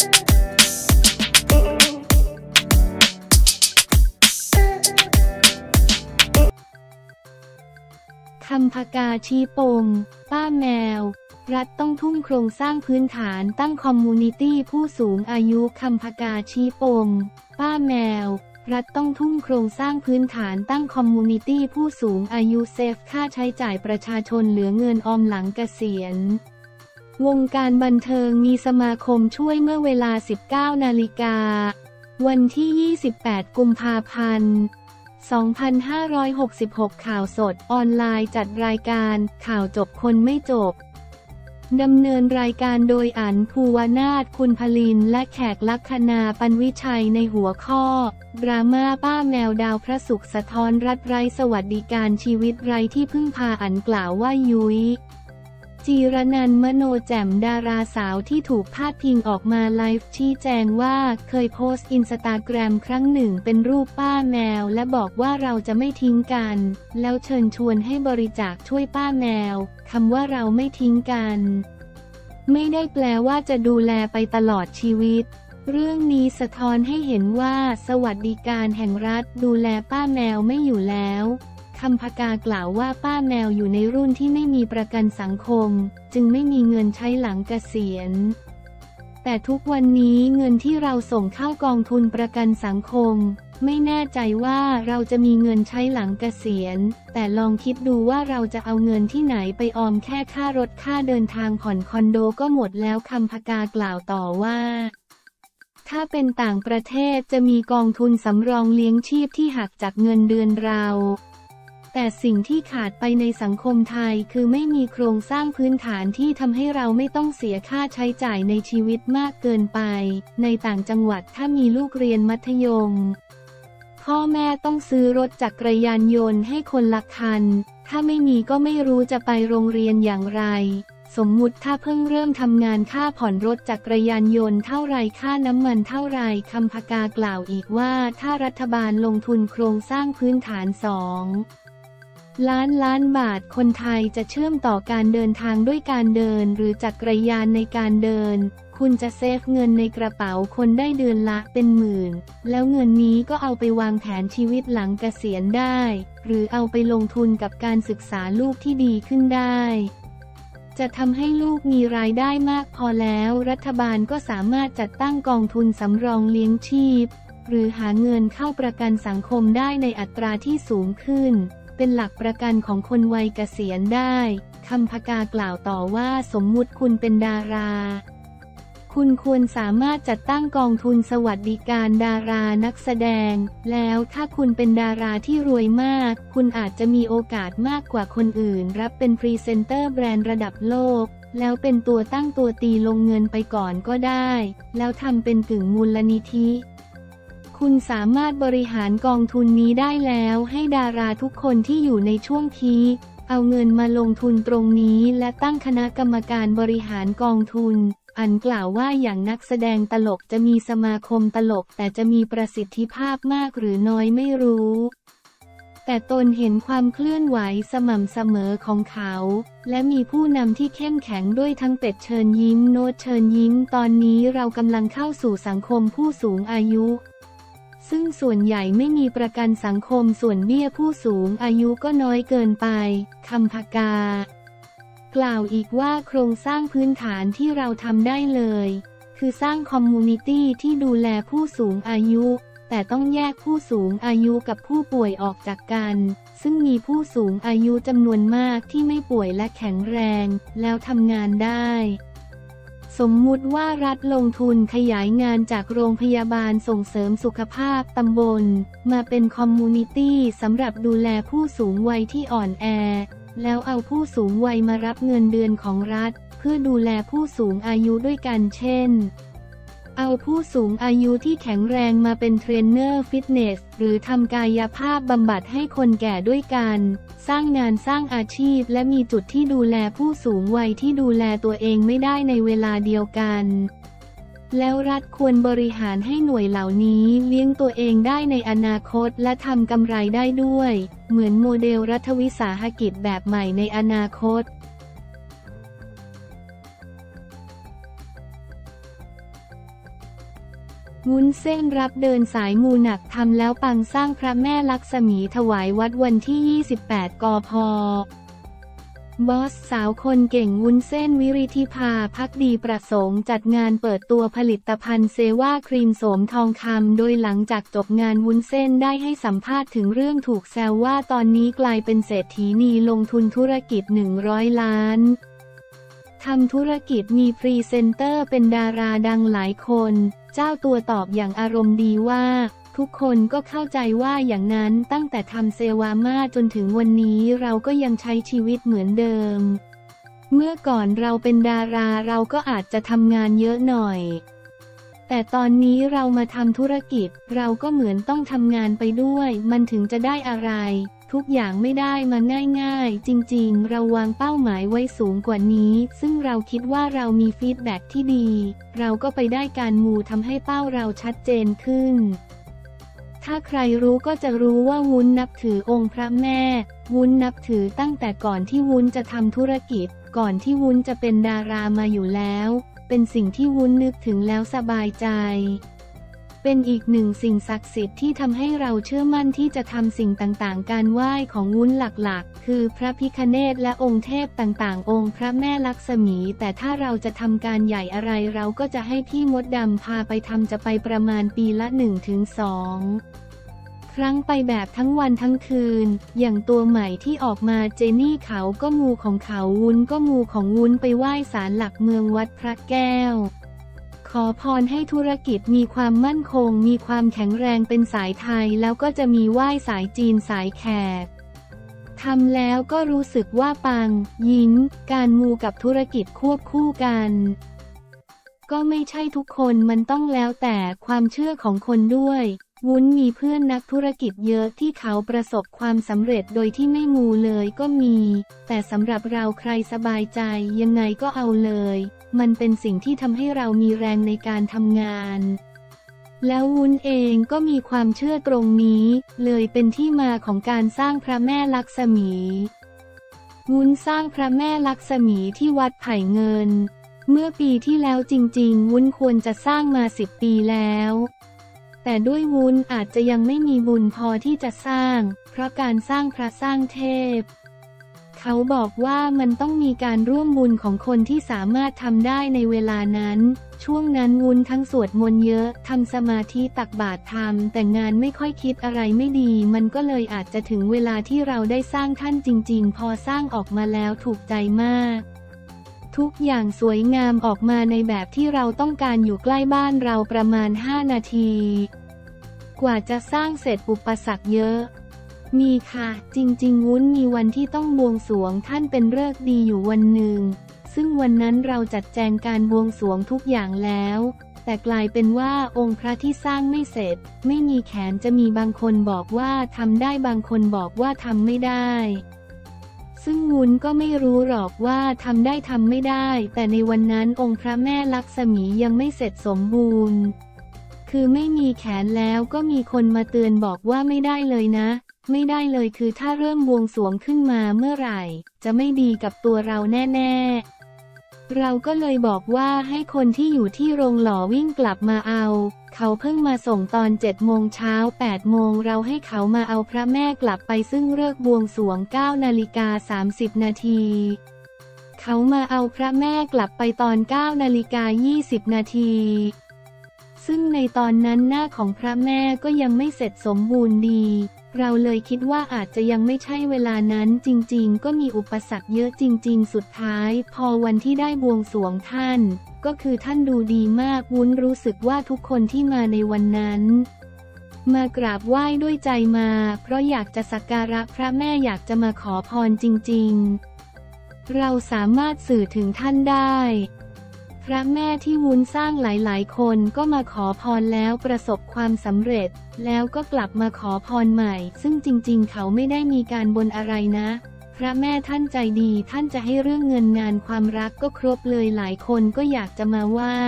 คำพกาชี้ปมป้าแมวรัฐต้องทุ่มโครงสร้างพื้นฐานตั้งคอมมูนิตี้ผู้สูงอายุคำพกาชี้ปมป้าแมวรัฐต้องทุ่มโครงสร้างพื้นฐานตั้งคอมมูนิตี้ผู้สูงอายุเซฟค่าใช้จ่ายประชาชนเหลือเงินออมหลังเกษียณวงการบันเทิงมีสมาคมช่วยเมื่อเวลา 19 นาฬิกาวันที่ 28 กุมภาพันธ์2566 ข่าวสดออนไลน์จัดรายการข่าวจบคนไม่จบดำเนินรายการโดยอั๋น ภูวนาถคุณพลินและแขกลัคนาปันวิชัยในหัวข้อดราม่าป้าแมวดาวพระศุกร์สะท้อนรัฐไร้สวัสดิการชีวิตไร้ที่พึ่งพาอั๋นกล่าวว่ายุ้ยจีรนันท์ มโนแจ่มดาราสาวที่ถูกพาดพิงออกมาไลฟ์ชี้แจงว่าเคยโพสต์อินสตาแกรมครั้งหนึ่งเป็นรูปป้าแมวและบอกว่าเราจะไม่ทิ้งกันแล้วเชิญชวนให้บริจาคช่วยป้าแมวคำว่าเราไม่ทิ้งกันไม่ได้แปลว่าจะดูแลไปตลอดชีวิตเรื่องนี้สะท้อนให้เห็นว่าสวัสดิการแห่งรัฐดูแลป้าแมวไม่อยู่แล้วคำพกากล่าวว่าป้าแมวอยู่ในรุ่นที่ไม่มีประกันสังคมจึงไม่มีเงินใช้หลังเกษียณแต่ทุกวันนี้เงินที่เราส่งเข้ากองทุนประกันสังคมไม่แน่ใจว่าเราจะมีเงินใช้หลังเกษียณแต่ลองคิดดูว่าเราจะเอาเงินที่ไหนไปออมแค่ค่ารถค่าเดินทางผ่อนคอนโดก็หมดแล้วคำพกากล่าวต่อว่าถ้าเป็นต่างประเทศจะมีกองทุนสำรองเลี้ยงชีพที่หักจากเงินเดือนเราแต่สิ่งที่ขาดไปในสังคมไทยคือไม่มีโครงสร้างพื้นฐานที่ทำให้เราไม่ต้องเสียค่าใช้จ่ายในชีวิตมากเกินไปในต่างจังหวัดถ้ามีลูกเรียนมัธยมพ่อแม่ต้องซื้อรถจักรยานยนต์ให้คนละคันถ้าไม่มีก็ไม่รู้จะไปโรงเรียนอย่างไรสมมุติถ้าเพิ่งเริ่มทำงานค่าผ่อนรถจักรยานยนต์เท่าไรค่าน้ำมันเท่าไรคำพกากล่าวอีกว่าถ้ารัฐบาลลงทุนโครงสร้างพื้นฐาน2 ล้านล้านบาทคนไทยจะเชื่อมต่อการเดินทางด้วยการเดินหรือจักรยานในการเดินคุณจะเซฟเงินในกระเป๋าคนได้เดือนละเป็นหมื่นแล้วเงินนี้ก็เอาไปวางแผนชีวิตหลังเกษียณได้หรือเอาไปลงทุนกับการศึกษาลูกที่ดีขึ้นได้จะทำให้ลูกมีรายได้มากพอแล้วรัฐบาลก็สามารถจัดตั้งกองทุนสำรองเลี้ยงชีพหรือหาเงินเข้าประกันสังคมได้ในอัตราที่สูงขึ้นเป็นหลักประกันของคนวัยเกษียณได้คำพกากล่าวต่อว่าสมมุติคุณเป็นดาราคุณควรสามารถจัดตั้งกองทุนสวัสดิการดารานักแสดงแล้วถ้าคุณเป็นดาราที่รวยมากคุณอาจจะมีโอกาสมากกว่าคนอื่นรับเป็นพรีเซนเตอร์แบรนด์ระดับโลกแล้วเป็นตัวตั้งตัวตีลงเงินไปก่อนก็ได้แล้วทำเป็นกึ่งมูลนิธิคุณสามารถบริหารกองทุนนี้ได้แล้วให้ดาราทุกคนที่อยู่ในช่วงพีคเอาเงินมาลงทุนตรงนี้และตั้งคณะกรรมการบริหารกองทุนอันกล่าวว่าอย่างนักแสดงตลกจะมีสมาคมตลกแต่จะมีประสิทธิภาพมากหรือน้อยไม่รู้แต่ตนเห็นความเคลื่อนไหวสม่ำเสมอของเขาและมีผู้นำที่เข้มแข็งด้วยทั้งเป็ดเชิญยิ้มโน้ตเชิญยิ้มตอนนี้เรากำลังเข้าสู่สังคมผู้สูงอายุซึ่งส่วนใหญ่ไม่มีประกันสังคมส่วนเบี้ยผู้สูงอายุก็น้อยเกินไปคำพกากล่าวอีกว่าโครงสร้างพื้นฐานที่เราทำได้เลยคือสร้างคอมมูนิตี้ที่ดูแลผู้สูงอายุแต่ต้องแยกผู้สูงอายุกับผู้ป่วยออกจากกันซึ่งมีผู้สูงอายุจำนวนมากที่ไม่ป่วยและแข็งแรงแล้วทำงานได้สมมุติว่ารัฐลงทุนขยายงานจากโรงพยาบาลส่งเสริมสุขภาพตำบลมาเป็นคอมมูนิตี้สำหรับดูแลผู้สูงวัยที่อ่อนแอแล้วเอาผู้สูงวัยมารับเงินเดือนของรัฐเพื่อดูแลผู้สูงอายุด้วยกันเช่นเอาผู้สูงอายุที่แข็งแรงมาเป็นเทรนเนอร์ฟิตเนสหรือทำกายภาพบำบัดให้คนแก่ด้วยกันสร้างงานสร้างอาชีพและมีจุดที่ดูแลผู้สูงวัยที่ดูแลตัวเองไม่ได้ในเวลาเดียวกันแล้วรัฐควรบริหารให้หน่วยเหล่านี้เลี้ยงตัวเองได้ในอนาคตและทำกำไรได้ด้วยเหมือนโมเดลรัฐวิสาหกิจแบบใหม่ในอนาคต วุ้นเส้นรับเดินสายมูหนักทำแล้วปังสร้างพระแม่ลักษมีถวายวัดวันที่ 28 กพ.บอสสาวคนเก่งวุ้นเส้นวิริธิภาภักดีประสงค์จัดงานเปิดตัวผลิตภัณฑ์เซว่าครีมโสมทองคำโดยหลังจากจบงานวุ้นเส้นได้ให้สัมภาษณ์ถึงเรื่องถูกแซวว่าตอนนี้กลายเป็นเศรษฐีนีลงทุนธุรกิจ 100 ล้านทำธุรกิจมีพรีเซนเตอร์เป็นดาราดังหลายคนเจ้าตัวตอบอย่างอารมณ์ดีว่าทุกคนก็เข้าใจว่าอย่างนั้นตั้งแต่ทำเซวาม่าจนถึงวันนี้เราก็ยังใช้ชีวิตเหมือนเดิมเมื่อก่อนเราเป็นดาราเราก็อาจจะทำงานเยอะหน่อยแต่ตอนนี้เรามาทำธุรกิจเราก็เหมือนต้องทำงานไปด้วยมันถึงจะได้อะไรทุกอย่างไม่ได้มาง่ายๆจริงๆเราวางเป้าหมายไว้สูงกว่านี้ซึ่งเราคิดว่าเรามีฟีดแบ็กที่ดีเราก็ไปได้การมูทำให้เป้าเราชัดเจนขึ้นถ้าใครรู้ก็จะรู้ว่าวุ้นนับถือองค์พระแม่วุ้นนับถือตั้งแต่ก่อนที่วุ้นจะทำธุรกิจก่อนที่วุ้นจะเป็นดารามาอยู่แล้วเป็นสิ่งที่วุ้นนึกถึงแล้วสบายใจเป็นอีกหนึ่งสิ่งศักดิ์สิทธิ์ที่ทำให้เราเชื่อมั่นที่จะทำสิ่งต่างๆการไหว้ของวุ้นหลักๆคือพระพิฆเนศและองค์เทพต่างๆองค์พระแม่ลักษมีแต่ถ้าเราจะทำการใหญ่อะไรเราก็จะให้พี่มดดำพาไปทำจะไปประมาณปีละ 1-2 ครั้งไปแบบทั้งวันทั้งคืนอย่างตัวใหม่ที่ออกมาเจนี่เขาก็มูของเขาวุ้นก็มูของวุ้นไปไหว้ศาลหลักเมืองวัดพระแก้วขอพรให้ธุรกิจมีความมั่นคงมีความแข็งแรงเป็นสายไทยแล้วก็จะมีไหว้สายจีนสายแขกทำแล้วก็รู้สึกว่าปังยิ้มการมูกับธุรกิจควบคู่กันก็ไม่ใช่ทุกคนมันต้องแล้วแต่ความเชื่อของคนด้วยวุ้นมีเพื่อนนักธุรกิจเยอะที่เขาประสบความสำเร็จโดยที่ไม่มูเลยก็มีแต่สำหรับเราใครสบายใจยังไงก็เอาเลยมันเป็นสิ่งที่ทำให้เรามีแรงในการทำงานแล้ววุ้นเองก็มีความเชื่อตรงนี้เลยเป็นที่มาของการสร้างพระแม่ลักษมีวุ้นสร้างพระแม่ลักษมีที่วัดไผ่เงินเมื่อปีที่แล้วจริงๆวุ้นควรจะสร้างมา10 ปีแล้วแต่ด้วยวุ้นอาจจะยังไม่มีบุญพอที่จะสร้างเพราะการสร้างพระสร้างเทพเขาบอกว่ามันต้องมีการร่วมบุญของคนที่สามารถทำได้ในเวลานั้นช่วงนั้นวุ้นทั้งสวดมนต์เยอะทำสมาธิตักบาตรทำแต่งานไม่ค่อยคิดอะไรไม่ดีมันก็เลยอาจจะถึงเวลาที่เราได้สร้างท่านจริงๆพอสร้างออกมาแล้วถูกใจมากทุกอย่างสวยงามออกมาในแบบที่เราต้องการอยู่ใกล้บ้านเราประมาณ5 นาทีกว่าจะสร้างเสร็จอุปสรรคเยอะมีค่ะจริงๆวุ้นมีวันที่ต้องบวงสรวงท่านเป็นฤกษ์ดีอยู่วันหนึ่งซึ่งวันนั้นเราจัดแจงการบวงสรวงทุกอย่างแล้วแต่กลายเป็นว่าองค์พระที่สร้างไม่เสร็จไม่มีแขนจะมีบางคนบอกว่าทำได้บางคนบอกว่าทำไม่ได้ซึ่งวุ้นก็ไม่รู้หรอกว่าทำได้ทำไม่ได้แต่ในวันนั้นองค์พระแม่ลักษมียังไม่เสร็จสมบูรณ์คือไม่มีแขนแล้วก็มีคนมาเตือนบอกว่าไม่ได้เลยนะไม่ได้เลยคือถ้าเริ่มบวงสรวงขึ้นมาเมื่อไหร่จะไม่ดีกับตัวเราแน่ๆเราก็เลยบอกว่าให้คนที่อยู่ที่โรงหล่อวิ่งกลับมาเอาเขาเพิ่งมาส่งตอน7 โมงเช้า8 โมงเราให้เขามาเอาพระแม่กลับไปซึ่งเลิกบวงสรวง9:30 น.เขามาเอาพระแม่กลับไปตอน9:20 น.ซึ่งในตอนนั้นหน้าของพระแม่ก็ยังไม่เสร็จสมบูรณ์ดีเราเลยคิดว่าอาจจะยังไม่ใช่เวลานั้นจริงๆก็มีอุปสรรคเยอะจริงๆสุดท้ายพอวันที่ได้บวงสรวงท่านก็คือท่านดูดีมากวุ้นรู้สึกว่าทุกคนที่มาในวันนั้นมากราบไหว้ด้วยใจมาเพราะอยากจะสักการะพระแม่อยากจะมาขอพรจริงๆเราสามารถสื่อถึงท่านได้พระแม่ที่วุ้นสร้างหลายๆคนก็มาขอพรแล้วประสบความสำเร็จแล้วก็กลับมาขอพรใหม่ซึ่งจริงๆเขาไม่ได้มีการบนอะไรนะพระแม่ท่านใจดีท่านจะให้เรื่องเงินงานความรักก็ครบเลยหลายคนก็อยากจะมาไหว้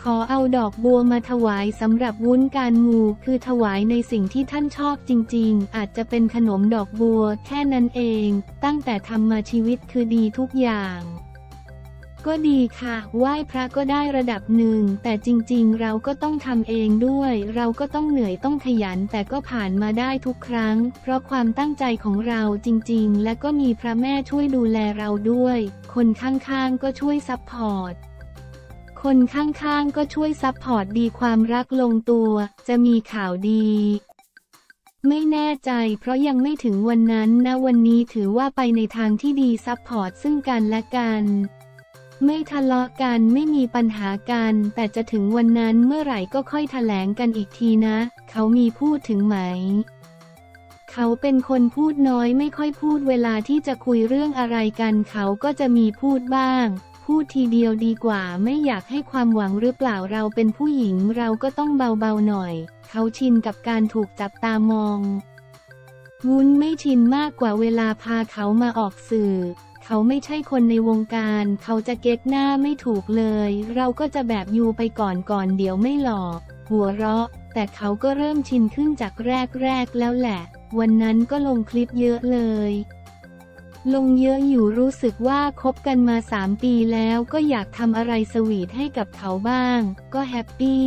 ขอเอาดอกบัวมาถวายสำหรับวุ้นการมูคือถวายในสิ่งที่ท่านชอบจริงๆอาจจะเป็นขนมดอกบัวแค่นั้นเองตั้งแต่ทำมาชีวิตคือดีทุกอย่าง ก็ดีค่ะไหว้พระก็ได้ระดับหนึ่งแต่จริงๆเราก็ต้องทำเองด้วยเราก็ต้องเหนื่อยต้องขยันแต่ก็ผ่านมาได้ทุกครั้งเพราะความตั้งใจของเราจริงๆและก็มีพระแม่ช่วยดูแลเราด้วยคนข้างๆก็ช่วยซัพพอร์ตคนข้างๆก็ช่วยซัพพอร์ตดีความรักลงตัวจะมีข่าวดีไม่แน่ใจเพราะยังไม่ถึงวันนั้นนะวันนี้ถือว่าไปในทางที่ดีซัพพอร์ตซึ่งกันและกันไม่ทะเลาะกันไม่มีปัญหากันแต่จะถึงวันนั้นเมื่อไหร่ก็ค่อยแถลงกันอีกทีนะเขามีพูดถึงไหมเขาเป็นคนพูดน้อยไม่ค่อยพูดเวลาที่จะคุยเรื่องอะไรกันเขาก็จะมีพูดบ้างพูดทีเดียวดีกว่าไม่อยากให้ความหวังหรือเปล่าเราเป็นผู้หญิงเราก็ต้องเบาๆหน่อยเขาชินกับการถูกจับตามองวุ้นไม่ชินมากกว่าเวลาพาเขามาออกสื่อเขาไม่ใช่คนในวงการเขาจะเก๊กหน้าไม่ถูกเลยเราก็จะแบบอยู่ไปก่อนเดี๋ยวไม่หลอกหัวเราะแต่เขาก็เริ่มชินขึ้นจากแรกแล้วแหละวันนั้นก็ลงคลิปเยอะเลยลงเยอะอยู่รู้สึกว่าคบกันมา3 ปีแล้วก็อยากทำอะไรสวีทให้กับเขาบ้างก็แฮปปี้